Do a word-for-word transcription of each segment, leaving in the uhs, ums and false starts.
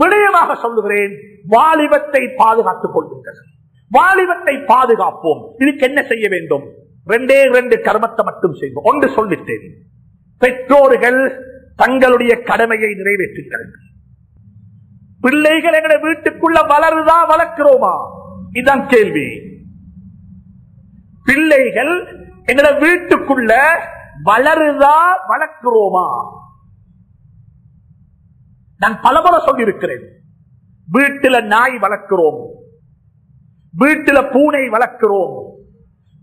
விடயமாக சொல்லுகிறேன், வாலிபத்தை பாதுகாத்துக் கொள்ளுங்கள். வாலிபத்தை பாதுகாப்போம். இதுக்கு என்ன செய்ய வேண்டும்? ரெண்டே ரெண்டு கர்மத்தை மட்டும் செய்வோம். ஒன்று சொல்லிட்டேன், பெற்றோர்கள் தங்களுடைய கடமையை நிறைவேற்றுகிறார்கள். பிள்ளைகள் எங்களை வீட்டுக்குள்ள வளருதா வளர்க்கிறோமா? இதுதான் கேள்வி. பிள்ளைகள் எங்களை வீட்டுக்குள்ள வளருதா வளர்க்கிறோமா? நான் பலமுறை சொல்லியிருக்கிறேன், வீட்டில நாய் வளர்க்கிறோம், வீட்டில பூனை வளர்க்கிறோம்,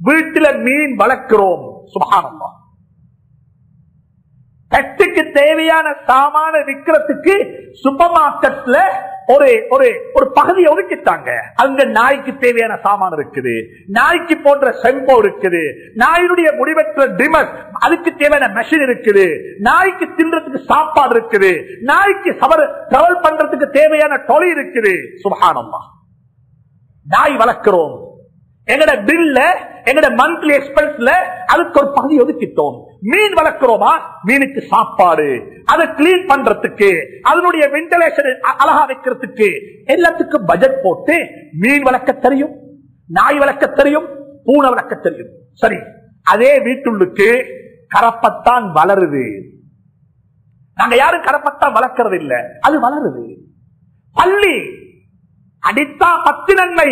வீட்டில மீன் வளர்க்கிறோம். சுப்ஹானல்லாஹ், கட்டுக்கு தேவையான சாமான விற்கிறதுக்கு சூப்பர் மார்க்கெட்ல ஒரு ஒரு பகுதியை ஒதுக்கிட்டாங்க. அங்க நாய்க்கு தேவையான சாமான் இருக்குது, நாய்க்கு போன்ற செம்போ இருக்குது, நாயினுடைய முடிவற்ற டிமர், அதுக்கு தேவையான மெஷின் இருக்குது, நாய்க்கு தின்றதுக்கு சாப்பாடு இருக்குது, நாய்க்கு சவர் டிராவல் பண்றதுக்கு தேவையான தொலை இருக்குது. சுப்ஹானல்லாஹ், நாய் வளர்க்கிறோம். எங்கட பில்ல, எங்கட மந்த்லி எக்ஸ்பென்ஸ்ல அதுக்கு ஒரு பகுதி ஒதுக்கிட்டோம். மீன் வளர்க்கிறோமா? மீனுக்கு சாப்பாடு, அதை கிளீன் பண்றதுக்கு, அதனுடைய வென்டிலேஷன் அழகா வைக்கிறதுக்கு எல்லாத்துக்கும் பட்ஜெட் போட்டு மீன் வளர்க்க தெரியும், நாய் வளர்க்க தெரியும், பூனை வளர்க்க தெரியும். சரி, அதே வீட்டுள்ளுக்கு கரப்பத்தான் வளருது. நாங்க யாரும் கரப்பத்தான் வளர்க்கறது இல்ல, அது வளருது. பள்ளி அடித்தா பத்து நன்மை,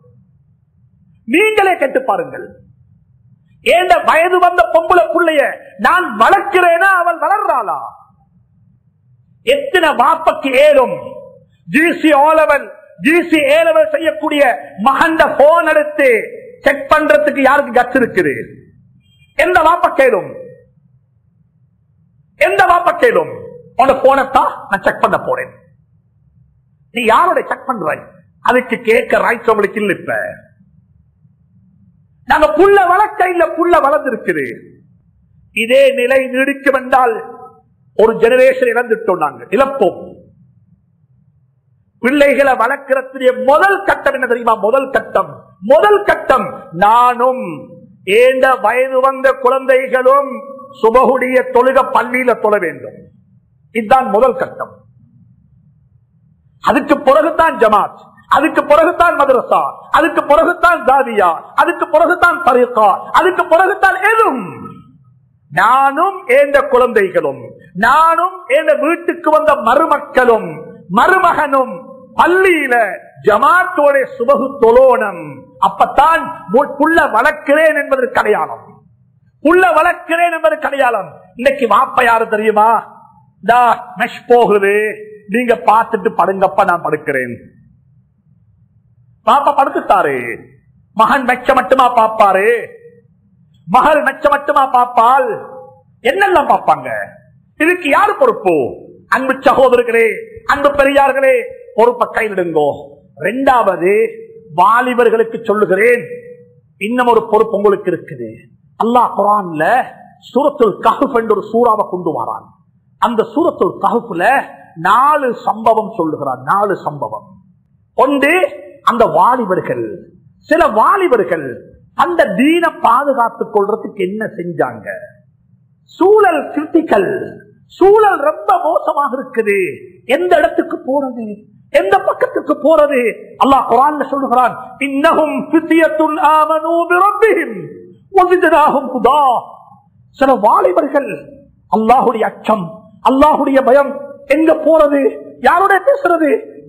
நீங்களே கேட்டு பாருங்கள். ஏண்ட வயது வந்த பொம்பளை புள்ளைய நான் வளர்க்கிறேனா அவள் வளர்றாளா? எத்தனை வாப்பக்கு ஏறும் ஜிசி ஓலவன் ஜிசி ஏலவன் செய்யக்கூடிய மகண்ட போன் எடுத்து செக் பண்றதுக்கு யாருக்கு கட்சி இருக்குது? எந்த வாப்ப கேளும், எந்த வாப்ப கேளும், உன போனத்தான் நான் செக் பண்ண போறேன். நீ யாரோட செக் பண்றாய்? அதுக்கு கேட்க ரைட்ஸ் அவளுக்கு இல்லை. இப்ப நாங்க புள்ள வளர்க்க இல்ல, புள்ள வளர்ந்திருக்கு. இதே நிலை நீடிக்க வந்தால் ஒரு ஜெனரேஷன் இழந்துட்டோம், நாங்க இழப்போம். பிள்ளைகளை வளர்க்கிறதுடைய முதல் கட்டம் என்ன தெரியுமா? முதல் கட்டம் முதல் கட்டம் நானும் ஏண்ட வயது வந்த குழந்தைகளும் சுபகுடைய தொழுக பள்ளியில தொழ வேண்டும். இதுதான் முதல் கட்டம். அதுக்கு பிறகுதான் ஜமாத், அதுக்கு பிறகுதான் மதரசா, அதுக்கு பிறகுதான் ஜாதியா, அதுக்கு பிறகுதான் தரீகா, அதுக்கு பிறகுதான் எதுவும். நானும் ஏந்த குழந்தைகளும், நானும் ஏந்த வீட்டுக்கு வந்த மருமக்களும் மருமகனும் பள்ளியில ஜமாத்தோட சுபகு தொலோனம். அப்பத்தான் புள்ள வளர்க்கிறேன் என்பதற்கு அடையாளம், புள்ள வளர்க்கிறேன் என்பதற்கு அடையாளம். இன்னைக்கு வாப்ப யாரு தெரியுமா? தா மெஷ் போகுது, நீங்க பார்த்துட்டு படுங்கப்ப நான் படுக்கிறேன். பாப்பா படுத்துட்டாரு, மகன் மெச்ச மட்டுமா பாப்பாரு, மகள் மெச்ச மட்டுமா பாப்பால், என்னெல்லாம் பாப்பாங்க. இதுக்கு யாரு பொறுப்பு? அன்பு சகோதரர்களே, அன்பு பெரியார்களே, பொறுப்பை கைவிடுங்கோ. ரெண்டாவது, வாலிபர்களுக்கு சொல்லுகிறேன், இன்னும் ஒரு பொறுப்பு உங்களுக்கு இருக்குது. அல்லாஹ் குர்ஆன்ல சூரத்துல் கஹ்ஃப் என்ற ஒரு சூறாவை கொண்டு வரான். அந்த சூரத்துல் கஹ்ஃப்ல நாலு சம்பவம் சொல்லுகிறான். நாலு சம்பவம். ஒன்று, அந்த வாலிபர்கள், சில வாலிபர்கள் அந்த தீன பாதுகாத்துக் கொள்றதுக்கு என்ன செஞ்சாங்க? சூழல் கிரிட்டிக்கல், சூழல் ரொம்ப மோசமாக இருக்குது. எந்த இடத்துக்கு போறது, எந்த பக்கத்துக்கு போறது? அல்லாஹ் குர்ஆன்ல சொல்லுகிறான், இன்னஹும் ஃபித்யத்துன் ஆமனூ பிரப்பிஹிம் வஸிதனாஹும் ஹுதா. சில வாலிபர்கள் அல்லாஹ்வுடைய அச்சம், அல்லாஹ்வுடைய பயம். எங்க போறது, யாரோட பேசுறது,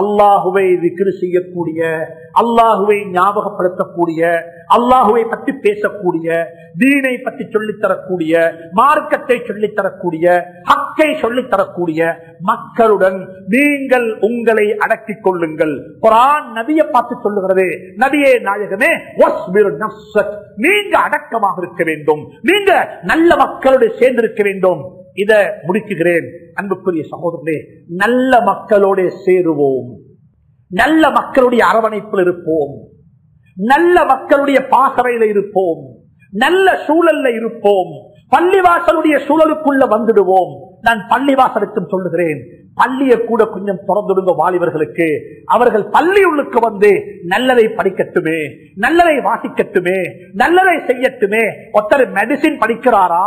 அல்லாஹுவை விக்ரு செய்யக்கூடிய, அல்லாஹுவை ஞாபகப்படுத்தக்கூடிய, அல்லாஹுவை பற்றி பேசக்கூடிய, தீனை பற்றி சொல்லித்தரக்கூடிய, மார்க்கத்தை சொல்லித்தரக்கூடிய, ஹக்கை சொல்லித்தரக்கூடிய மக்களுடன் நீங்கள் உங்களை அடக்கிக் கொள்ளுங்கள். குர்ஆன் நபியை பார்த்து சொல்லுகிறது, நபியே நாயகமே நீங்க அடக்கமாக இருக்க வேண்டும், நீங்க நல்ல மக்களோடு சேர்ந்திருக்க வேண்டும். இதை முடிக்குகிறேன். அன்புக்குரிய சகோதரர்களே, நல்ல மக்களோட சேருவோம், நல்ல மக்களுடைய அரவணைப்பில் இருப்போம், நல்ல மக்களுடைய பாசறையில இருப்போம், நல்ல சூழல்ல இருப்போம், பள்ளிவாசலுடைய சூழலுக்குள்ள வந்துடுவோம். நான் பள்ளிவாசலுக்கும் சொல்லுகிறேன், பள்ளியை கூட கொஞ்சம் திறந்துடுங்க வாலிபர்களுக்கு. அவர்கள் பள்ளி உள்ளுக்கு வந்து நல்லதை படிக்கட்டுமே, நல்லதை வாசிக்கட்டுமே, நல்லதை செய்யட்டுமே. ஒருத்தர் மெடிசின் படிக்கிறாரா?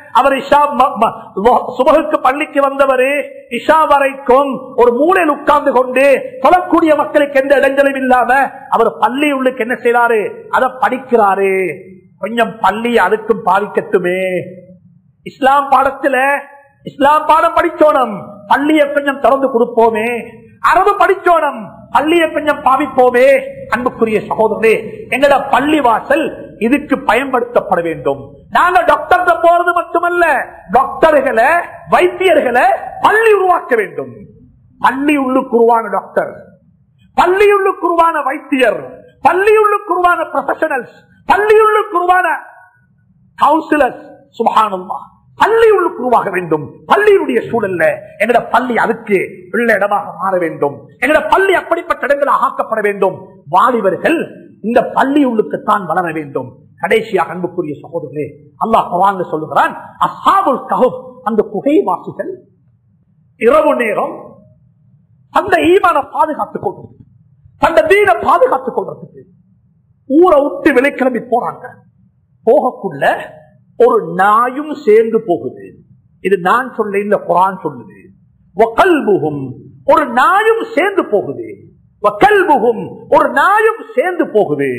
அவர் சுபகுக்கு பள்ளிக்கு வந்தவரு இஷா வரைக்கும் ஒரு மூலையில் உட்கார்ந்து கொண்டு சொல்லக்கூடிய மக்களுக்கு எந்த இடங்களும் இல்லாம அவர் பள்ளி உள்ளுக்கு என்ன செய்யறாரு? அதை படிக்கிறாரு. கொஞ்சம் பள்ளி அதுக்கும் பாதிக்கட்டுமே. இஸ்லாம் பாடத்துல இஸ்லாம் பாடம் படிச்சோனும், பள்ளியை கொஞ்சம் திறந்து கொடுப்போமே. அரபு படிச்சோனும், பள்ளியை கொஞ்சம் பாவிப்போமே. அன்புக்குரிய சகோதரனே, எங்கட பள்ளி வாசல் இதுக்கு பயன்படுத்தப்பட வேண்டும். நாங்க டாக்டர்கிட்ட போறது மட்டுமல்ல, டாக்டர்களை வைத்தியர்களை பள்ளி உருவாக்க வேண்டும். பள்ளி உள்ளுக்குருவான டாக்டர், பள்ளி உள்ளுக்குருவான வைத்தியர், பள்ளி உள்ளுக்குருவான ப்ரொஃபஷனல்ஸ், பள்ளி உள்ளுக்குருவான கவுன்சிலர்ஸ், சுப்ஹானல்லாஹ், பள்ளி உள்ளுக்குருவாக வேண்டும். பள்ளியுடைய சூழல்ல எங்கட பள்ளி அதுக்கு உள்ள இடமாக மாற வேண்டும். எங்கட பள்ளி அப்படிப்பட்ட இடங்களாக ஆக்கப்பட வேண்டும். வாலிபர்கள் இந்த பள்ளி உள்ளுக்குத்தான் வளர வேண்டும். கடைசியாக அன்புக்குரிய சகோதரர்களே, அல்லாஹ் குர்ஆன்ல சொல்லுகிறான், அஸ்ஹாபுல் கஹஃப், அந்த குகைவாசிகள் இரவு நேரம் அந்த ஈமானை பாதுகாத்துக் கொள்றது, அந்த தீனை பாதுகாத்துக் கொள்றதுக்கு ஊரை விட்டு வெளிக்கிளம்பி போறாங்க. போகக்குள்ள ஒரு நாயும் சேர்ந்து போகுது. இது நான் சொல்ல, இந்த குர்ஆன் சொல்லுது. வகல்புஹும், ஒரு நாயும் சேர்ந்து போகுது. வகல்புஹும், ஒரு நாயும் சேர்ந்து போகுது.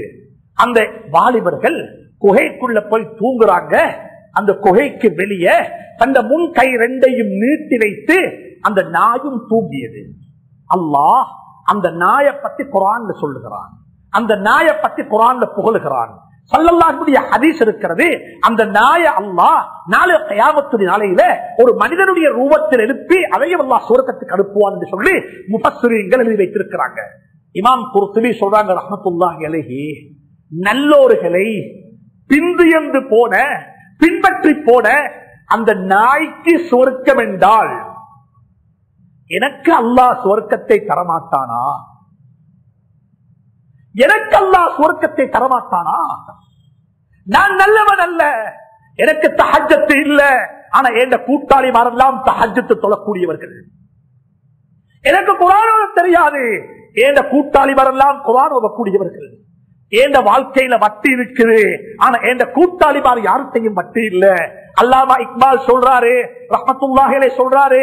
அந்த வாலிபர்கள் குகைக்குள்ள போய் தூங்குறாங்க. அந்த குகைக்கு வெளியே தந்த முன் கை ரெண்டையும் நீட்டி வைத்து அந்த நாயும் தூங்கியது. அல்லாஹ் அந்த நாயை பத்தி குர்ஆன்ல சொல்லுகிறான், அந்த நாயை பத்தி குர்ஆன்ல புகழுகிறான். சல்லல்லாஹுடைய ஹதீஸ் இருக்கிறது. அந்த நாயை அல்லாஹ் நாளை கியாமத்துடைய நாளையில ஒரு மனிதனுடைய ரூபத்தில் எழுப்பி அதையும் அல்லாஹ் சுவர்க்கத்துக்கு அனுப்புவான் என்று சொல்லி முஃபஸ்ஸிரீன்கள் எழுதி வைத்திருக்கிறாங்க. இமாம் குர்துபி சொல்றாங்க ரஹ்மத்துல்லாஹி அலைஹி, நல்லோர்களை பிந்தியந்து போன, பின்பற்றி போன அந்த நாய்க்கு சுவர்க்கம் என்றால் எனக்கு அல்லாஹ் சுவர்க்கத்தை தரமாட்டானா? எனக்கு அல்லாஹ் சுவர்க்கத்தை தரமாட்டானா? நான் நல்லவன் அல்ல, எனக்கு தஹஜ்ஜத் இல்ல, ஆனா என் கூட்டாளி மாரெல்லாம் தஹஜ்ஜத் தொழக்கூடியவர்கள். எனக்கு குர்ஆன் ஓத தெரியாது, என் கூட்டாளி மாரெல்லாம் குர்ஆன் ஓதக்கூடியவர்கள். ஏண்ட வாழ்க்கையில வட்டி இருக்குது, ஆனா என் கூட்டாளி மார் யார்கிட்டையும் வட்டி இல்ல. அல்லாமா இக்பால் சொல்றாரு ரஹ்மத்துல்லாஹி அலைஹி சொல்றாரு,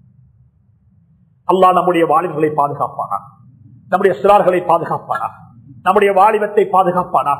அல்லாஹ் நம்முடைய வாலிபர்களை பாதுகாப்பானா, நம்முடைய சிறார்களை பாதுகாப்பானா, நம்முடைய வாலிபத்தை பாதுகாப்பானா.